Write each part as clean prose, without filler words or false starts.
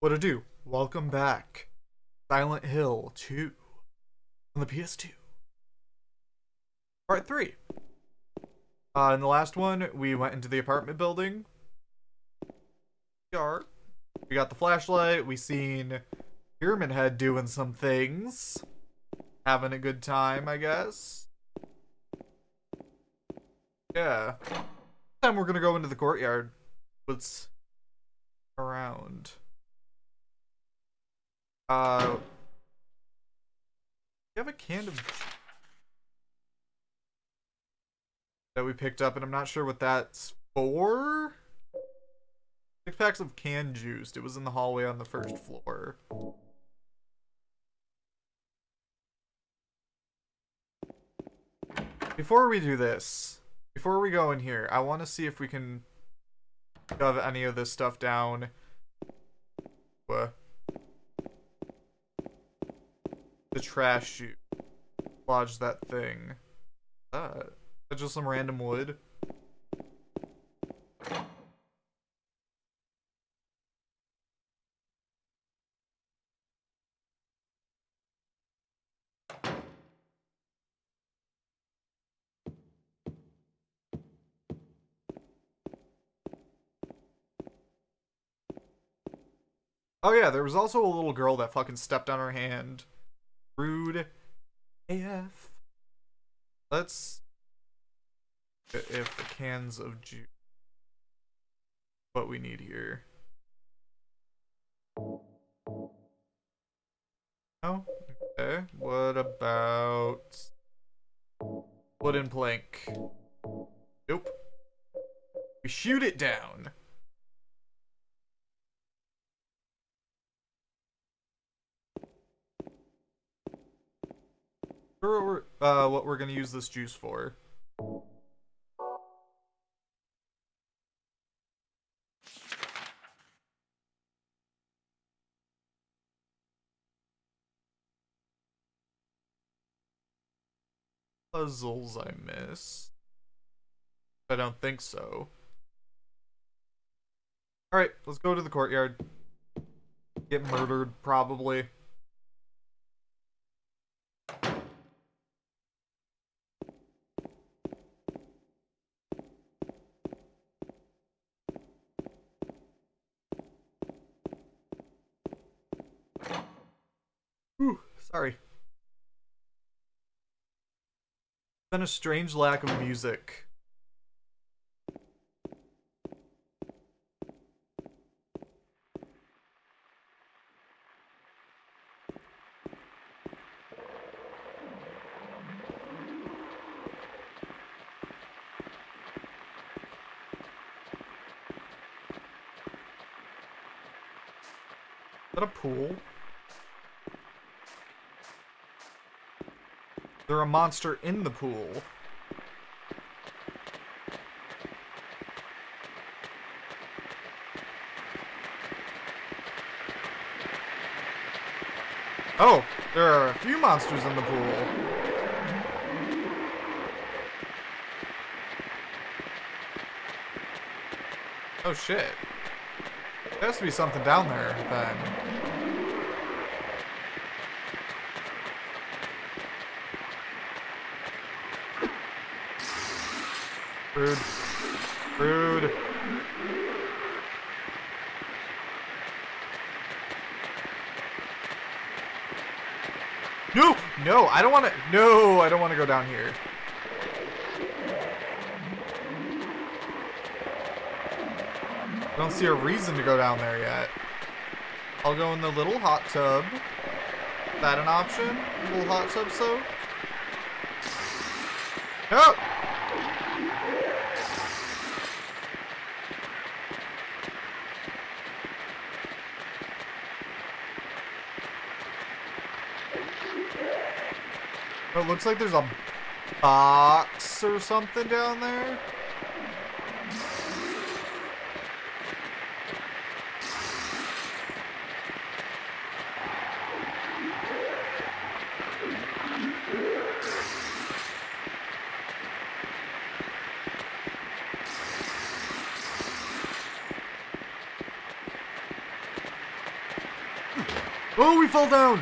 What to do? Welcome back. Silent Hill 2 on the PS2. Part 3. In the last one, we went into the apartment building. We got the flashlight. We seen Pyramid Head doing some things. Having a good time, I guess. Yeah. This time we're gonna go into the courtyard. What's around? Do you have a can of that we picked up, and I'm not sure what that's for. 6 packs of canned juice. It was in the hallway on the first floor. Before we do this, before we go in here, I want to see if we can shove any of this stuff down. The trash chute. Lodge that thing. That's just some random wood. Oh yeah, there was also a little girl that fucking stepped on her hand. Rude AF. Let's if the cans of juice what we need here. Oh, okay. What about wooden plank? Nope. We shoot it down. What we're gonna use this juice for. Puzzles I miss. I don't think so. Alright, let's go to the courtyard. Get murdered, probably. Sorry. There's been a strange lack of music. Is that a pool? Is there a monster in the pool? Oh, there are a few monsters in the pool. Oh shit. There has to be something down there then. Rude. Rude. No! No, I don't want to. No, I don't want to go down here. I don't see a reason to go down there yet. I'll go in the little hot tub. Is that an option? Little hot tub soap? No! It looks like there's a box or something down there. Oh, we fall down!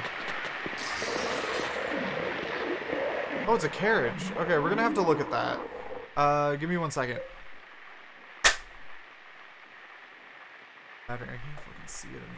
Oh, it's a carriage. Okay, we're gonna have to look at that. Give me 1 second. I can't fucking see it or anything.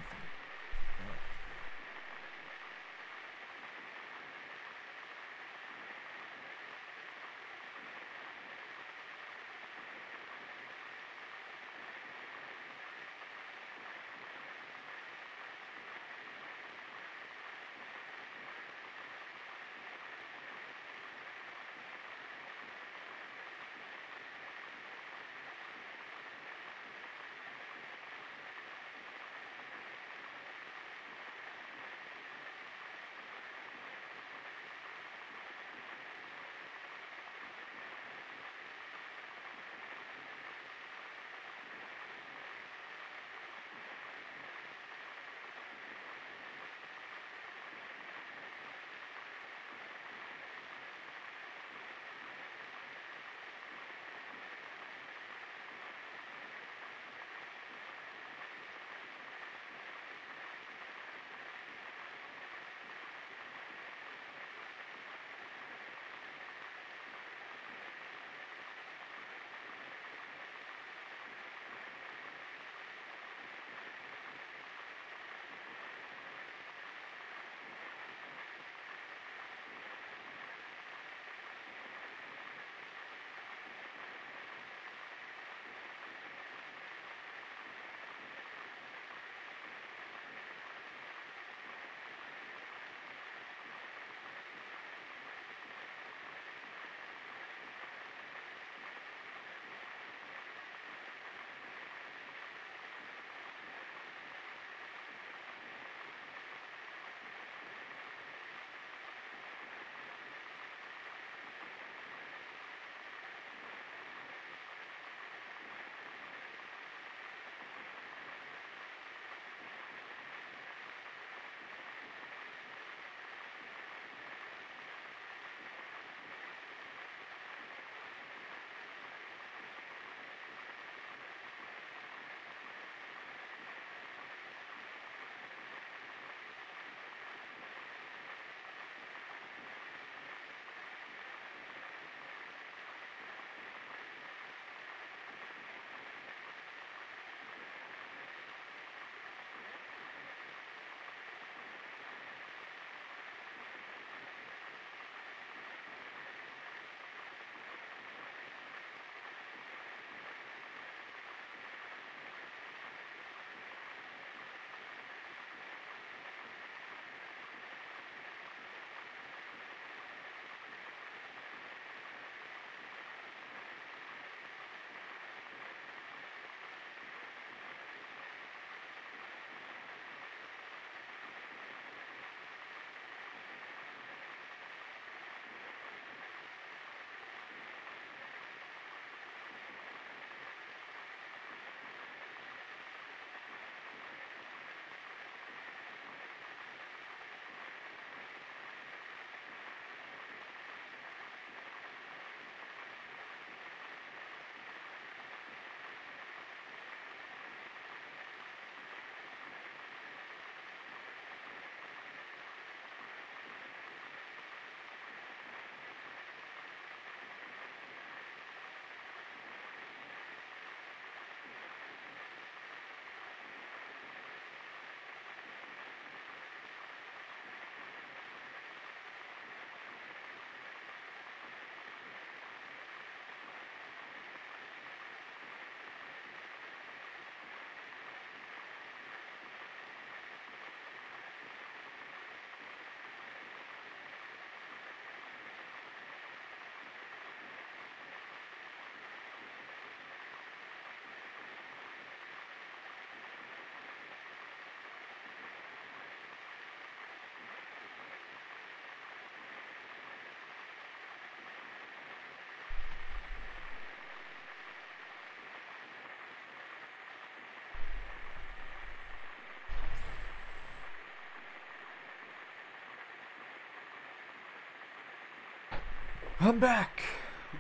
I'm back!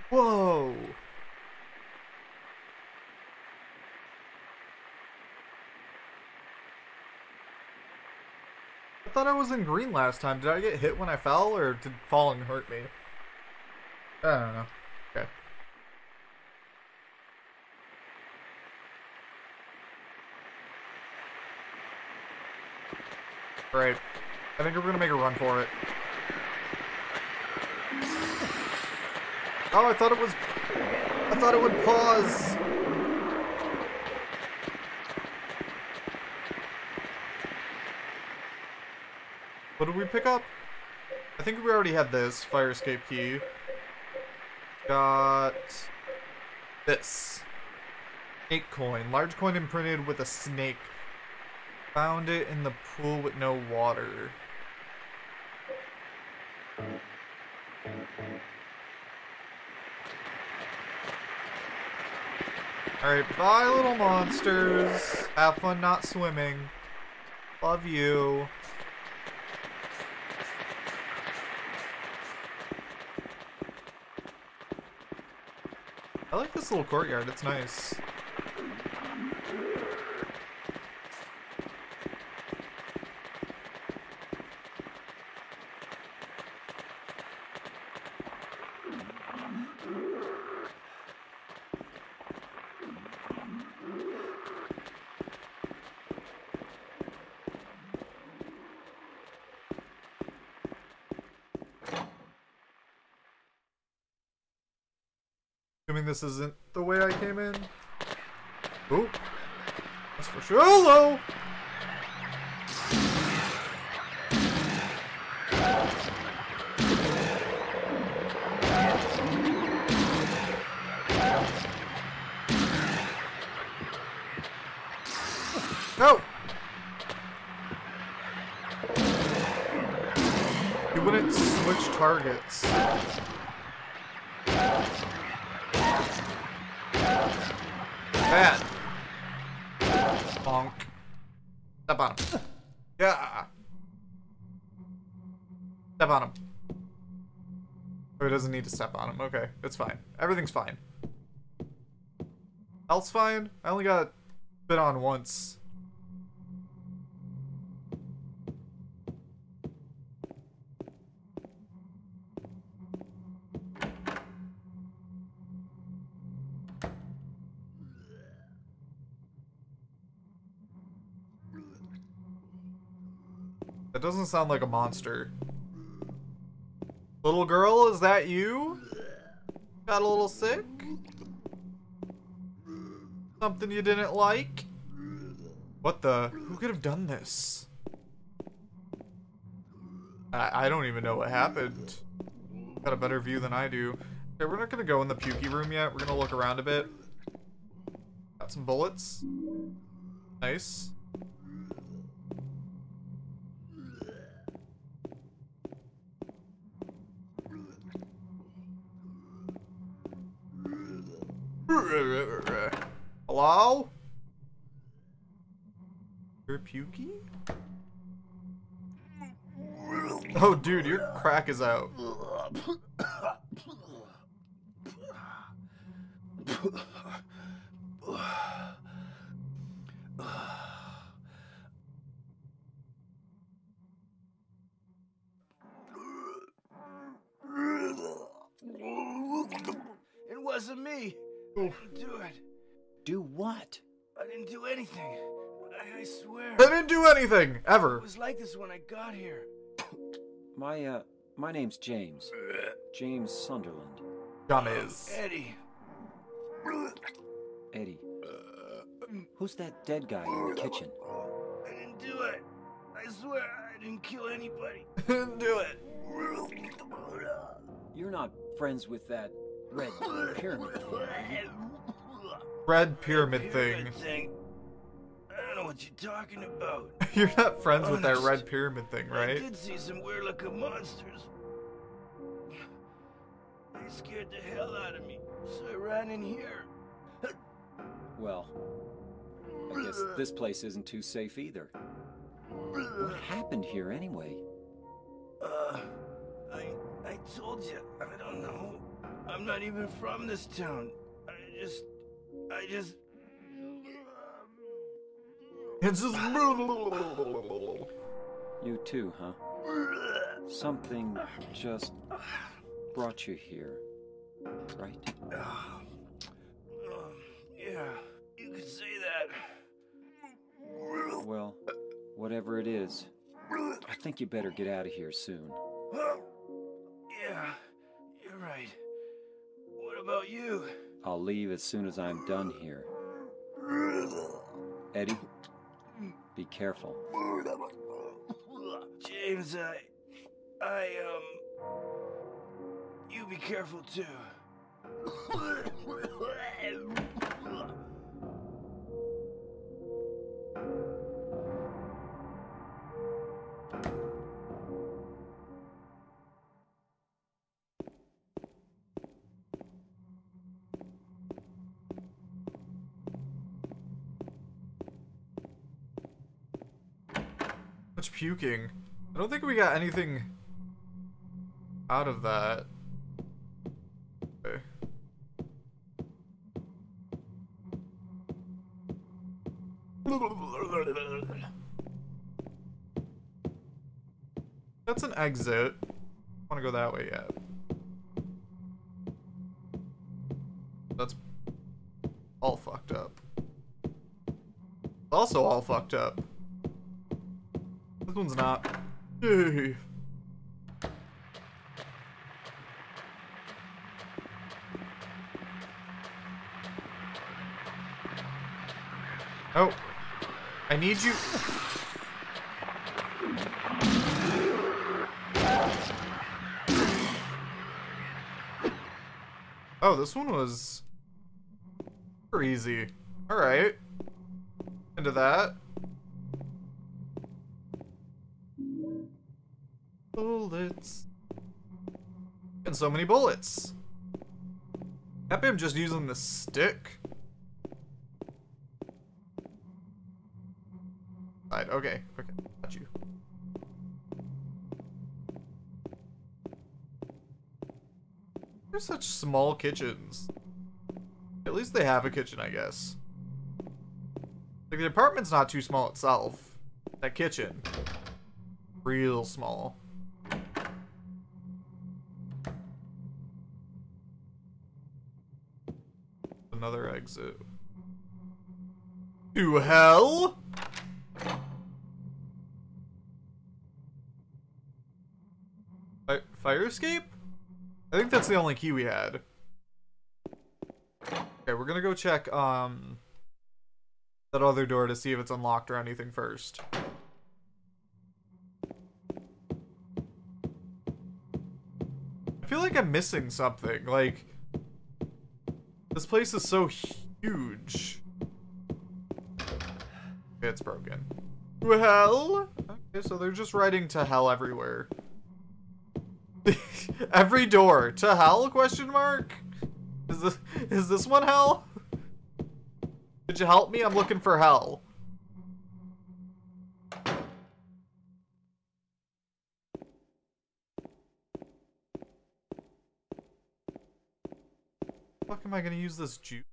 Whoa! What I thought I was in green last time. Did I get hit when I fell, or did falling hurt me? I don't know. Okay. Great. I think we're gonna make a run for it. Oh, I thought it was... I thought it would pause! What did we pick up? I think we already had this fire escape key. Got... this. Snake coin. Large coin imprinted with a snake. Found it in the pool with no water. Alright, bye little monsters. Have fun not swimming. Love you. I like this little courtyard, it's nice. Assuming this isn't the way I came in. Oop. That's for sure. Hello! No! You wouldn't switch targets. Bad. Bonk. Step on him. Yeah. Step on him. Oh, he doesn't need to step on him. Okay, it's fine. Everything's fine. Else fine? I only got bit on once. That doesn't sound like a monster. Little girl, is that you? Got a little sick? Something you didn't like? What the? Who could have done this? I don't even know what happened. Got a better view than I do. Okay, we're not gonna go in the pukey room yet. We're gonna look around a bit. Got some bullets. Nice. Hello? You're pukey? Oh, dude, your crack is out. It wasn't me. I didn't do it. Do what? I didn't do anything. I swear. I didn't do anything ever. It was like this when I got here. My name's James. James Sunderland. James. Eddie. Eddie. Who's that dead guy in the kitchen? I didn't do it. I swear I didn't kill anybody. I didn't do it. You're not friends with that red pyramid thing. Red pyramid thing. I don't know what you're talking about. You're not friends with that red pyramid thing, right? I did see some weird looking monsters. They scared the hell out of me, so I ran in here. Well, I guess this place isn't too safe either. What happened here anyway? I told you, I don't know. I'm not even from this town. I just... It's just... You too, huh? Something just brought you here, right? Yeah, you could say that. Well, whatever it is, I think you better get out of here soon. Yeah, you're right. What about you? I'll leave as soon as I'm done here. Eddie, be careful. James, you be careful too. Much puking. I don't think we got anything out of that. Okay. That's an exit. I want to go that way yet. That's all fucked up. Also all fucked up. This one's not. Yay. Oh, I need you. Oh, this one was super easy. All right, into that. Bullets. And so many bullets. Happy I'm just using the stick. Right, okay, okay, got you. They're such small kitchens. At least they have a kitchen, I guess. Like, the apartment's not too small itself. That kitchen. Real small. Another exit. To hell? Fire escape? I think that's the only key we had. Okay, we're gonna go check that other door to see if it's unlocked or anything first. I feel like I'm missing something. Like, this place is so huge. It's broken. To hell? Okay, so they're just writing to hell everywhere. Every door. To hell? Question mark? Is this one hell? Could you help me? I'm looking for hell. Fuck, am I gonna use this juice?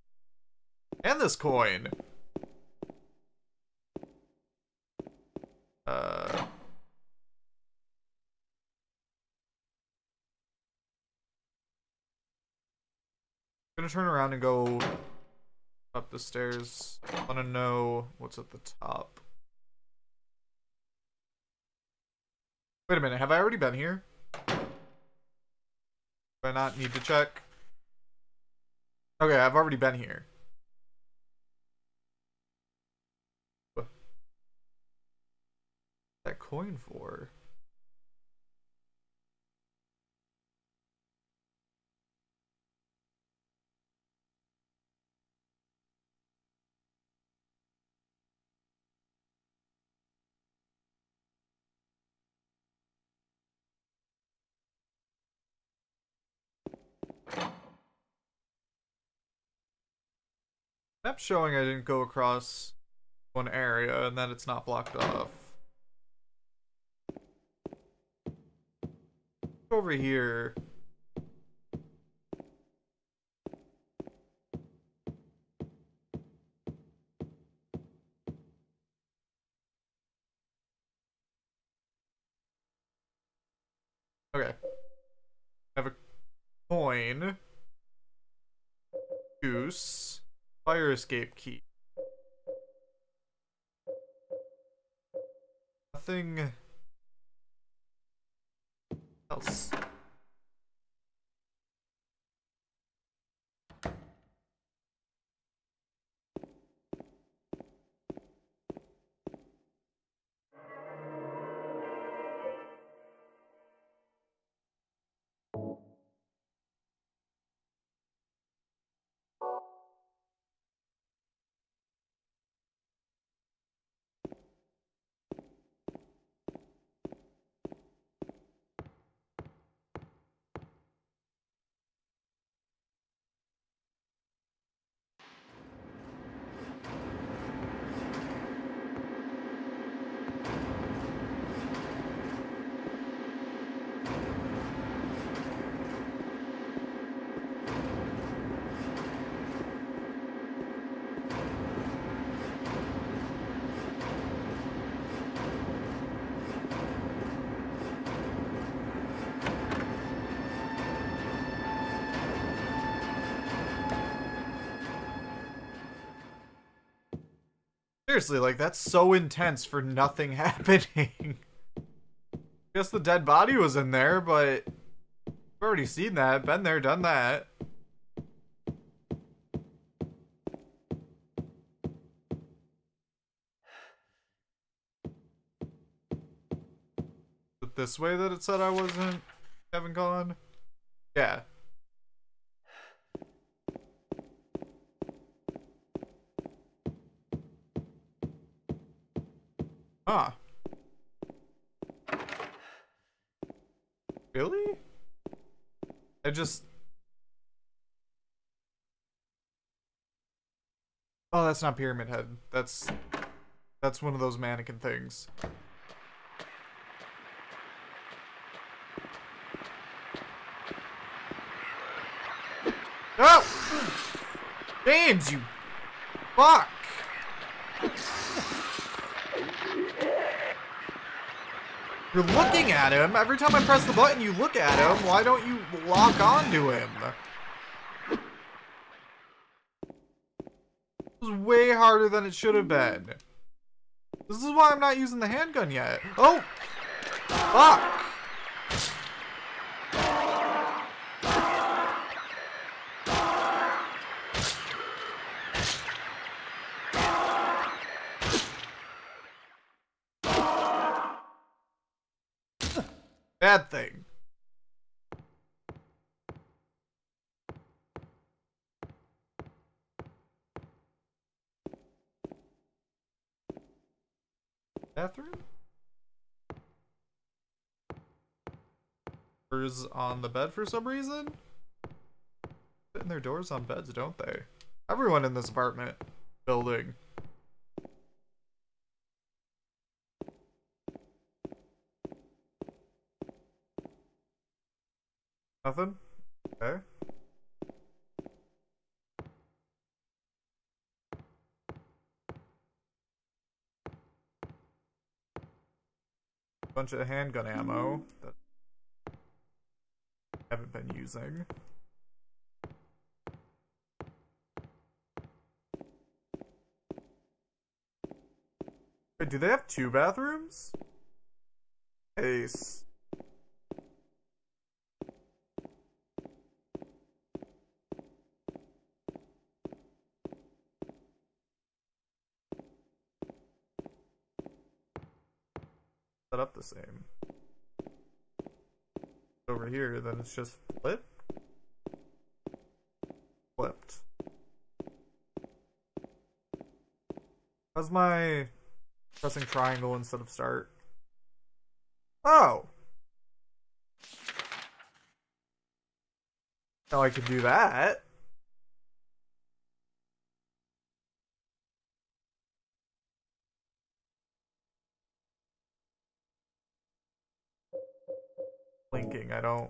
And this coin! I'm gonna turn around and go up the stairs. I wanna know what's at the top. Wait a minute, have I already been here? Do I not need to check? Okay, I've already been here. What's that coin for? Map showing I didn't go across one area and that it's not blocked off. Over here. Okay. I have a coin. Goose. Fire escape key. Nothing else. Seriously, like, that's so intense for nothing happening. Guess the dead body was in there, but we've already seen that. Been there, done that. Is it this way that it said I wasn't? Haven't gone? Yeah. Ah. Really? I just... Oh, that's not Pyramid Head. That's one of those mannequin things. Oh! James, you fuck! You're looking at him. Every time I press the button, you look at him. Why don't you lock onto him? This is way harder than it should have been. This is why I'm not using the handgun yet. Oh! Fuck! Bad thing. Bathroom? Doors on the bed for some reason? Sitting their doors on beds, don't they? Everyone in this apartment building. Nothing? Okay. Bunch of handgun ammo that I haven't been using. Wait, do they have two bathrooms? Ace. Up the same over here, then it's just flipped. How's my pressing triangle instead of start? Oh, now I could do that. Blinking, I don't.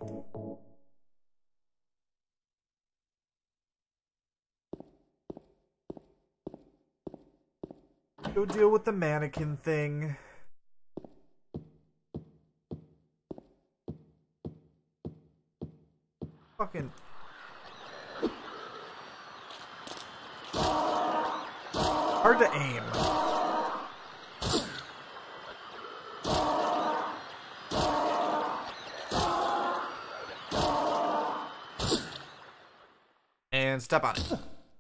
Go deal with the mannequin thing. fucking... Hard to aim. And step on it.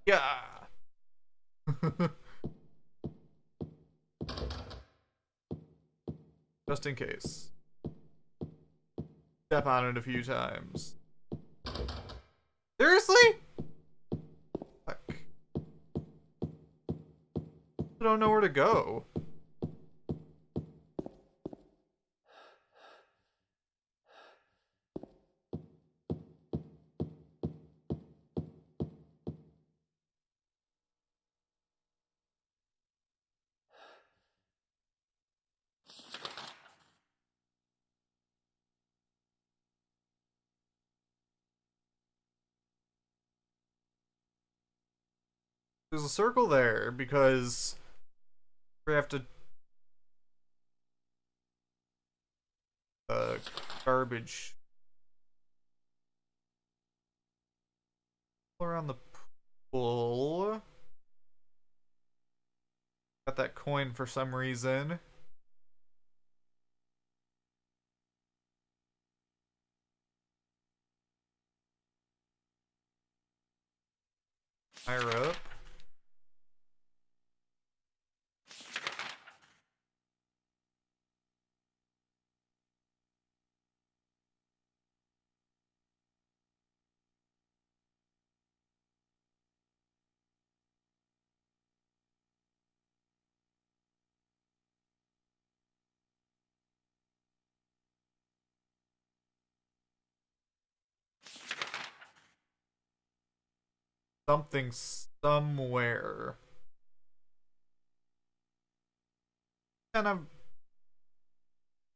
Yeah. Just in case. Step on it a few times. Seriously? Fuck. I don't know where to go. There's a circle there because we have to garbage around the pool. Got that coin for some reason. Fire up. Something somewhere. And I'm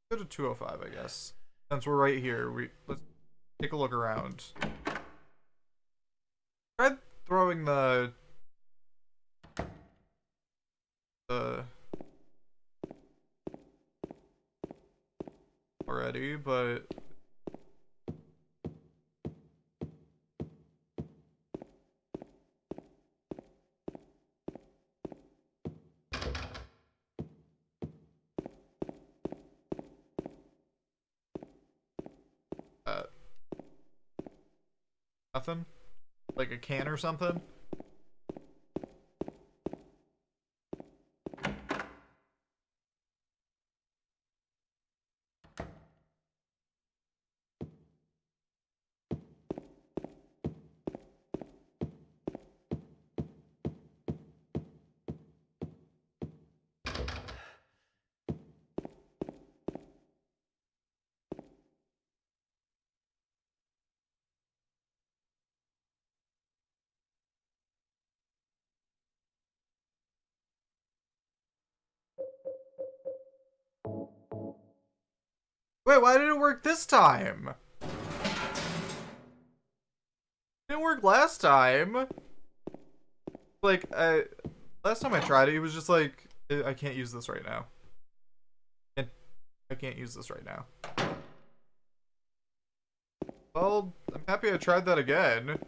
go to 205, I guess. Since we're right here, let's take a look around. Try throwing the already, but. Nothing? Like a can or something? Wait, why did it work this time? It didn't work last time. Like, last time I tried it, it was just like, I can't use this right now. And I can't use this right now. Well, I'm happy I tried that again.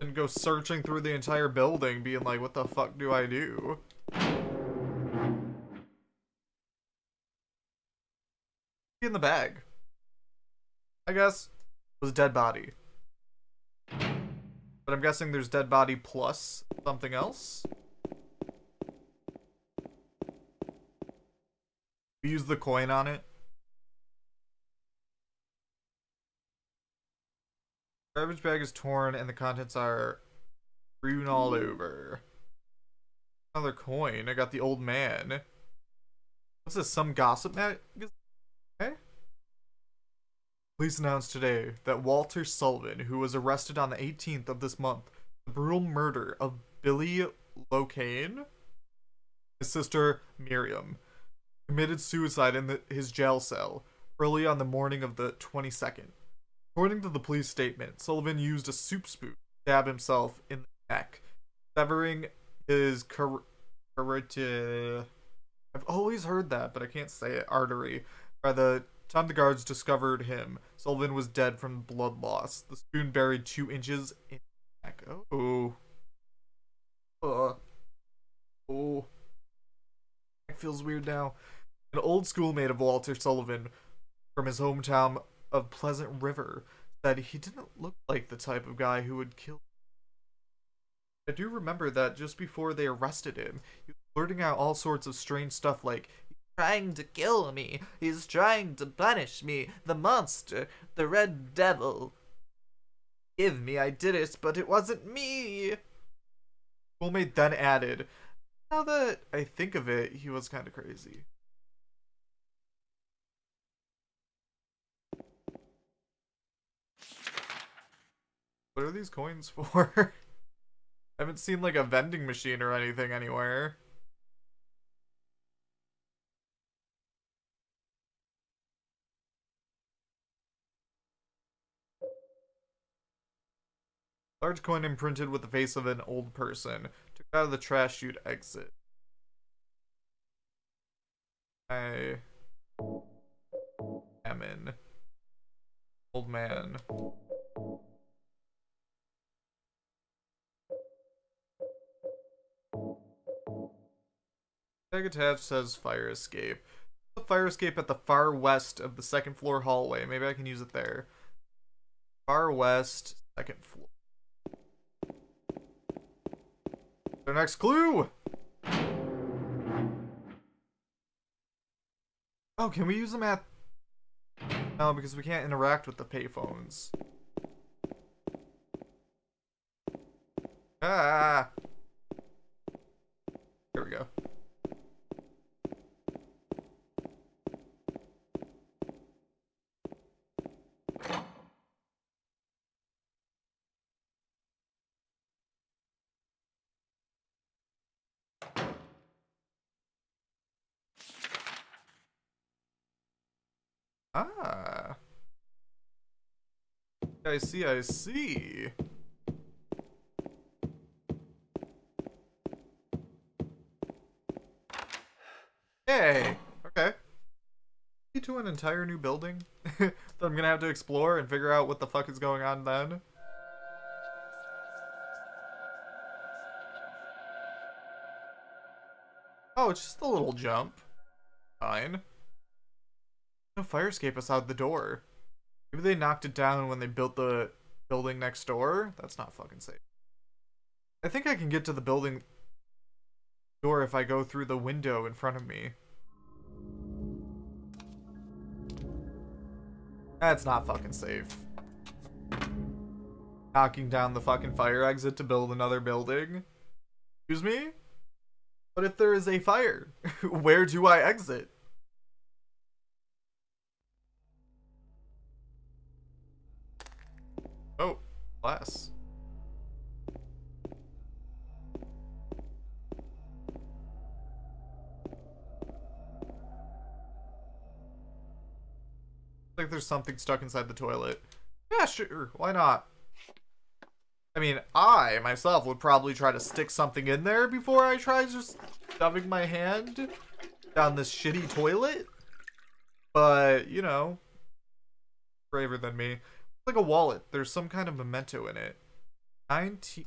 Didn't go searching through the entire building, being like, what the fuck do I do? In the bag, I guess, was dead body, but I'm guessing there's dead body plus something else. We use the coin on it. Garbage bag is torn and the contents are strewn all over. Another coin. I got the old man. What's this? Some gossip magazine? Police announced today that Walter Sullivan, who was arrested on the 18th of this month, the brutal murder of Billy Locane, his sister Miriam, committed suicide in his jail cell early on the morning of the 22nd. According to the police statement, Sullivan used a soup spoon to stab himself in the neck, severing his carotid. I've always heard that, but I can't say it. Artery. By the time the guards discovered him, Sullivan was dead from blood loss. The spoon buried 2 inches in the back. Oh. Oh. It feels weird now. An old schoolmate of Walter Sullivan from his hometown of Pleasant River said he didn't look like the type of guy who would kill. I do remember that just before they arrested him, he was blurting out all sorts of strange stuff like, he's trying to kill me, he's trying to punish me, the monster, the red devil. Give me, I did it, but it wasn't me. Schoolmate then added, now that I think of it, he was kind of crazy. What are these coins for? I haven't seen like a vending machine or anything anywhere. Large coin imprinted with the face of an old person. Took it out of the trash chute exit. I am in. Old man. Tag attached says fire escape. The fire escape at the far west of the second floor hallway. Maybe I can use it there. Far west, second floor. Their next clue! Oh, can we use them at... No, because we can't interact with the payphones. Ah! Here we go. Ah. I see, I see. Hey, okay. To an entire new building that I'm gonna have to explore and figure out what the fuck is going on then. Oh, it's just a little jump. Fine. No fire escape outside the door. Maybe they knocked it down when they built the building next door? That's not fucking safe. I think I can get to the building door if I go through the window in front of me. That's not fucking safe. Knocking down the fucking fire exit to build another building? Excuse me? But if there is a fire, where do I exit? Oh, glass. Like there's something stuck inside the toilet. Yeah, sure, why not? I mean, I myself would probably try to stick something in there before I try just shoving my hand down this shitty toilet. But, you know, braver than me. Like a wallet. There's some kind of memento in it. 19.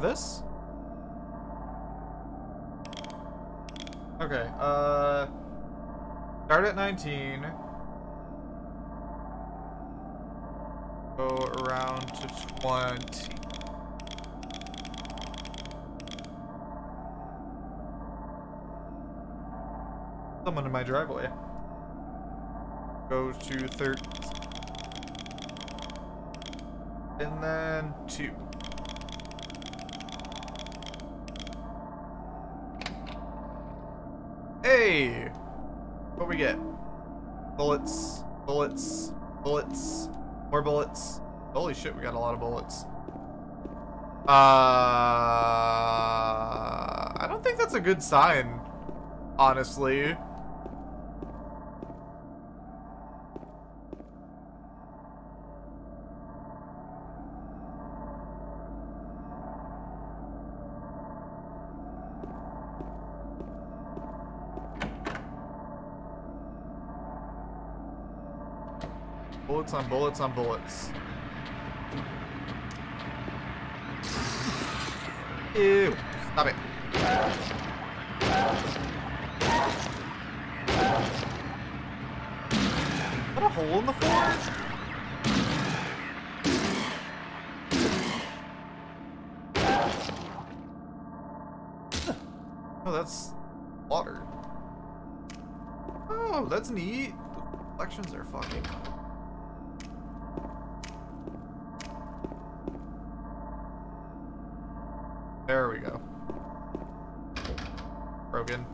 This? Okay, start at 19. Go around to 20. Someone in my driveway. Go to 30. And then 2. Hey! What we get? Bullets, bullets, bullets, more bullets. Holy shit, we got a lot of bullets. I don't think that's a good sign, honestly. Bullets on bullets on bullets. Ew. Stop it. What a hole in the floor? Oh, that's water. Oh, that's neat. Reflections are fucking... There we go. Broken.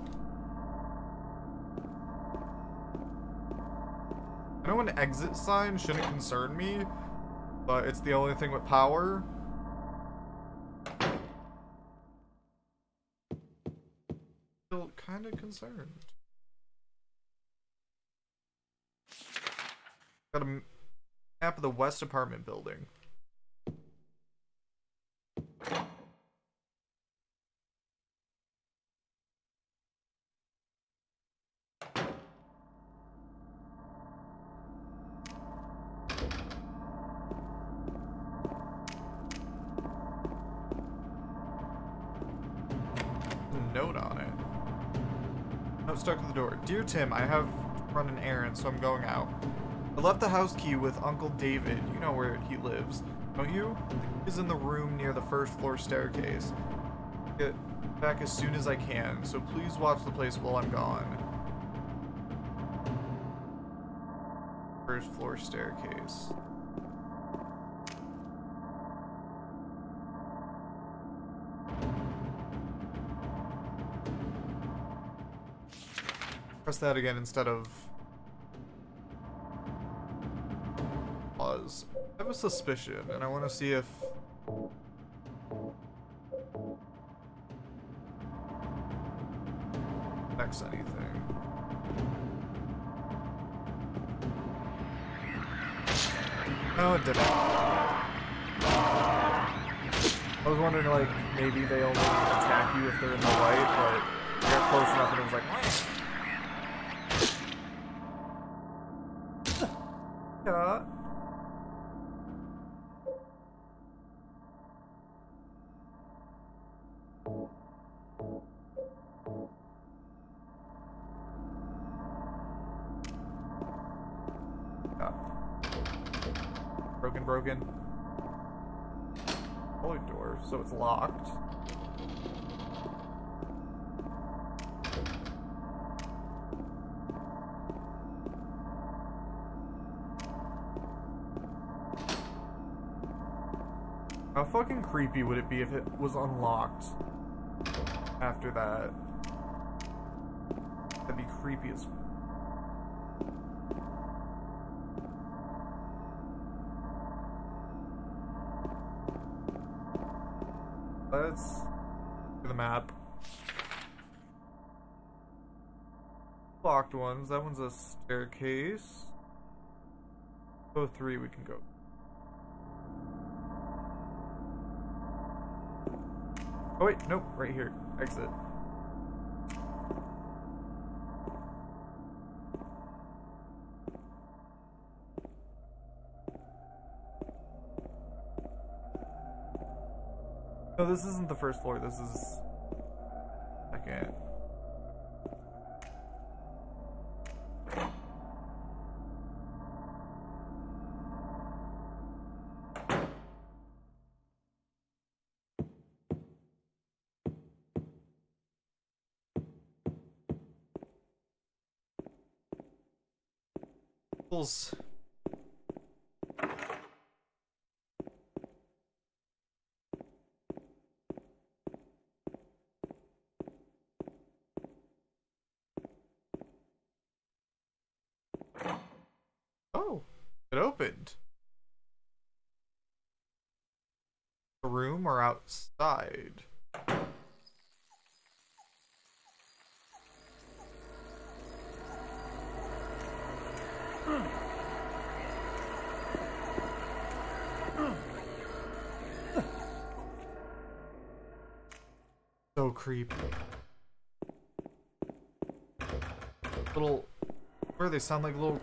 I know an exit sign shouldn't concern me, but it's the only thing with power. Still kind of concerned. Got a map of the West apartment building. Stuck to the door. Dear Tim, I have to run an errand, so I'm going out. I left the house key with Uncle David. You know where he lives, don't you? He's in the room near the first floor staircase. Get back as soon as I can, so please watch the place while I'm gone. First floor staircase. Press that again instead of pause. I have a suspicion, and I want to see if... affects anything. No, it didn't. I was wondering, like, maybe they only attack you if they're in the light, but they're close enough and it was like... Broken. Holy door, so it's locked. How fucking creepy would it be if it was unlocked after that? That'd be creepy as fuck. Let's do the map. Locked ones. That one's a staircase. Oh, 3 we can go. Oh wait, nope, right here. Exit. No, this isn't the first floor, this is second. Oh, it opened. The room or outside? So creepy. Little, where they sound like little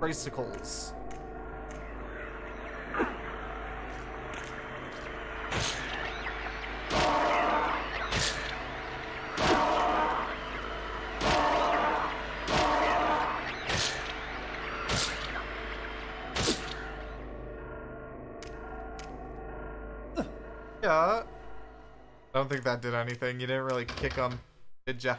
bicycles. Yeah. I don't think that did anything. You didn't really kick them, did ya?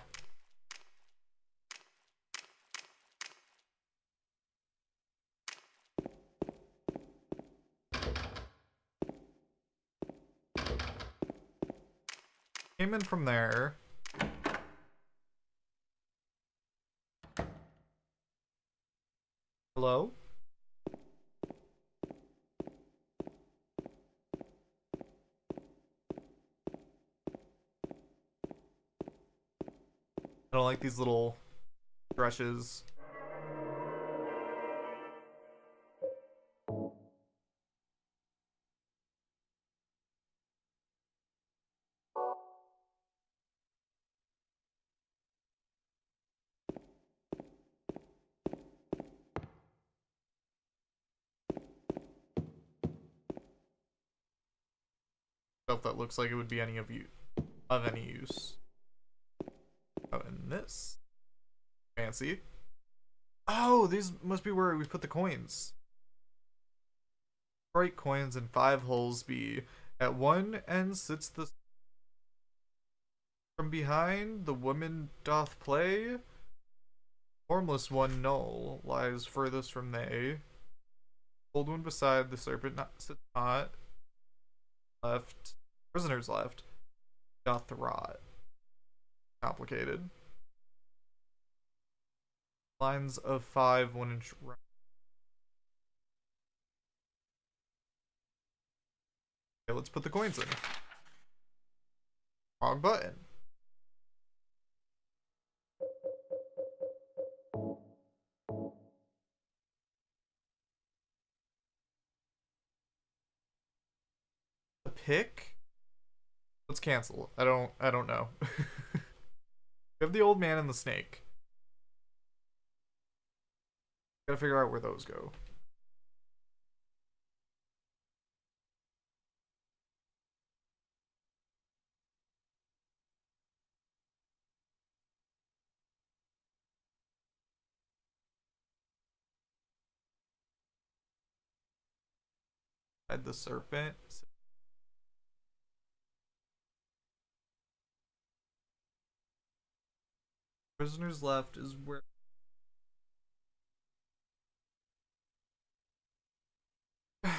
Came in from there. Hello? I don't like these little brushes. Stuff that looks like it would be any of any use. Oh, and this. Fancy. Oh, these must be where we put the coins. Bright coins in 5 holes be. At one end sits the... From behind, the woman doth play. Formless one null lies furthest from they. Old one beside the serpent sits not. Left. Prisoners left. Doth rot. Complicated. Lines of 5, 1 inch round. Okay, let's put the coins in. Wrong button. A pick? Let's cancel. I don't know. We have the old man and the snake. Gotta figure out where those go. Hide the serpent. Prisoners left is where I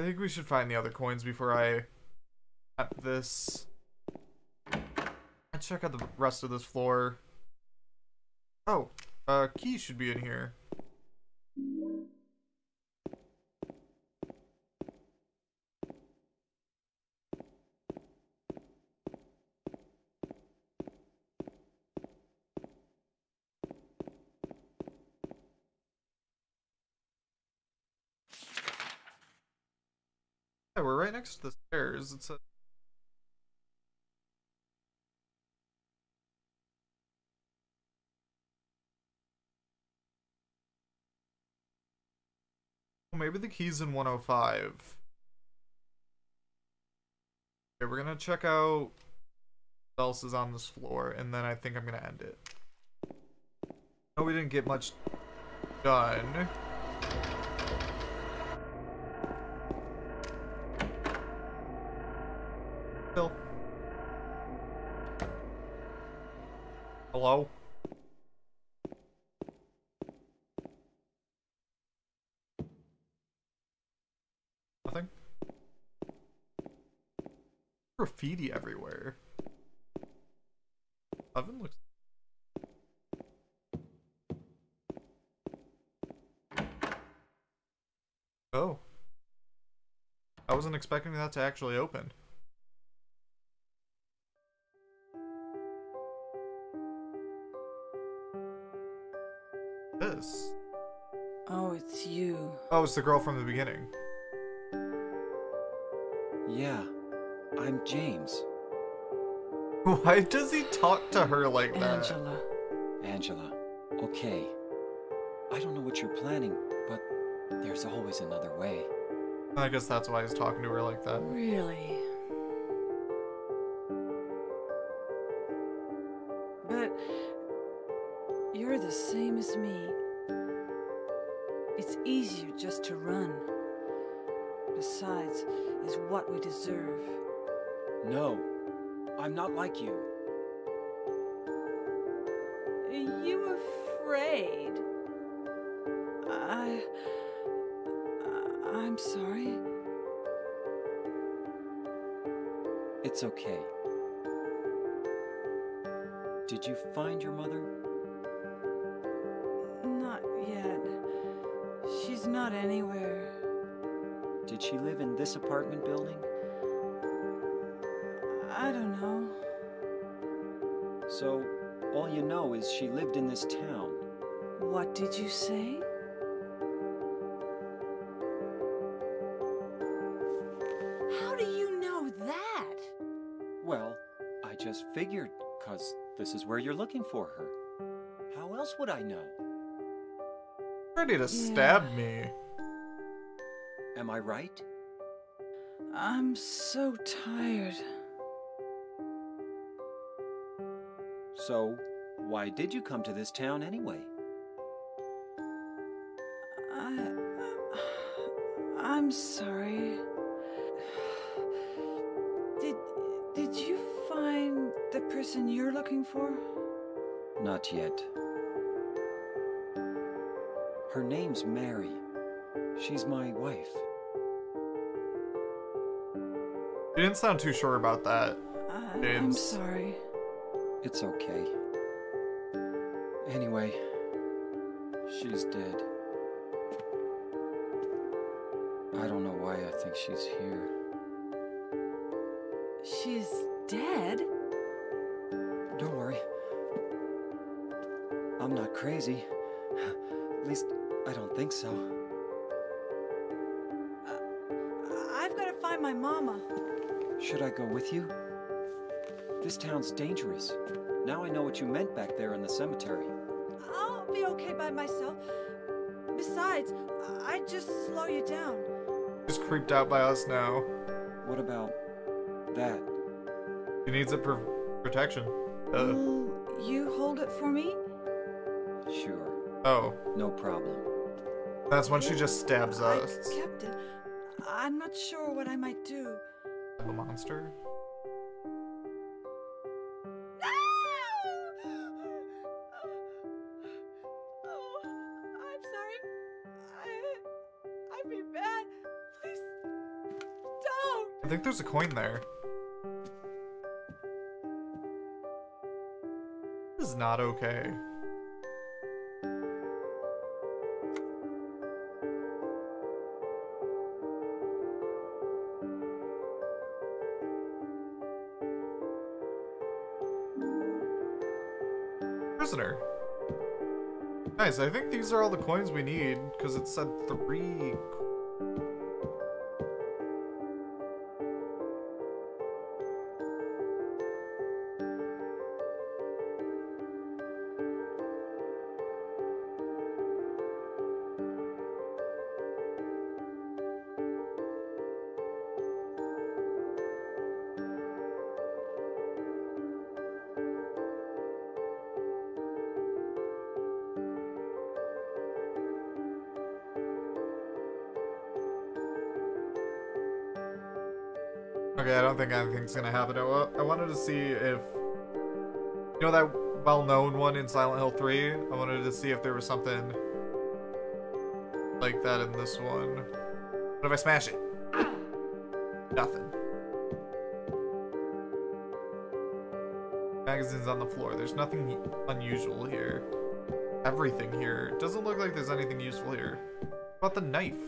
think we should find the other coins before I at this. I check out the rest of this floor. Oh. Key should be in here. Yeah, we're right next to the stairs. It's a Maybe the key's in 105. Okay, we're gonna check out what else is on this floor, and then I think I'm gonna end it. No, we didn't get much done. Bill. Hello? Nothing? Graffiti everywhere. Oven looks. Oh. I wasn't expecting that to actually open. This. Oh, it's you. Oh, it's the girl from the beginning. Yeah, I'm James. Why does he talk to her like that? Angela. Angela, okay. I don't know what you're planning, but there's always another way. I guess that's why he's talking to her like that. Really? But you're the same as me. It's easier just to run. Besides, it's what we deserve. No, I'm not like you. Are you afraid? I'm sorry. It's okay. Did you find your mother? Not yet. She's not anywhere. Did she live in this apartment building? I don't know. So, all you know is she lived in this town. What did you say? Figured, 'cause this is where you're looking for her. How else would I know? Ready to stab me. Am I right? I'm so tired. So, why did you come to this town anyway? I'm sorry. Did you find the person you're looking for? Not yet. Her name's Mary. She's my wife. You didn't sound too sure about that, James. I'm sorry. It's okay. Anyway, she's dead. I don't know why I think she's here. She's dead? Don't worry. I'm not crazy. At least, I don't think so. I've got to find my mama. Should I go with you? This town's dangerous. Now I know what you meant back there in the cemetery. I'll be okay by myself. Besides, I'd just slow you down. Just creeped out by us now. What about that? He needs a protection. Will you hold it for me? Sure. Oh. No problem. That's when she just stabs us. I kept it. I'm not sure what I might do. The monster? No! Oh, I'm sorry. I'd be bad. Please don't. I think there's a coin there. Not okay. Prisoner. Nice, I think these are all the coins we need because it said 3. Okay, I don't think anything's gonna happen. I wanted to see if... You know that well-known one in Silent Hill 3? I wanted to see if there was something like that in this one. What if I smash it? Nothing. Magazines on the floor. There's nothing unusual here. Everything here. Doesn't look like there's anything useful here. What about the knife?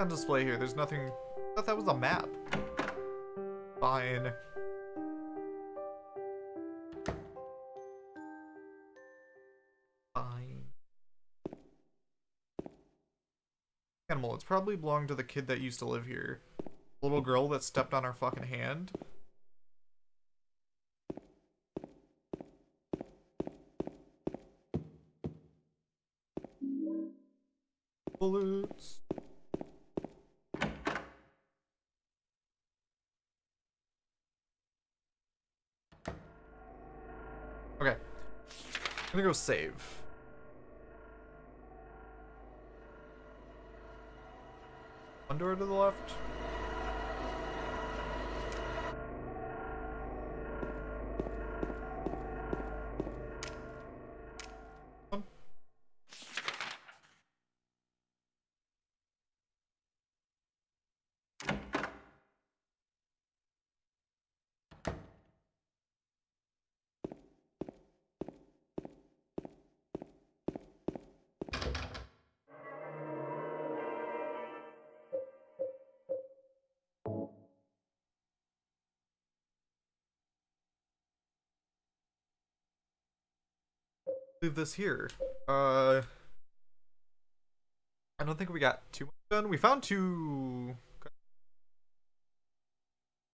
On display here. There's nothing... I thought that was a map. Fine. Fine. Animal. It's probably belonged to the kid that used to live here. The little girl that stepped on her fucking hand. Bullets. Okay. I'm gonna go save. One door to the left. Leave this here. I don't think we got too much done. We found two...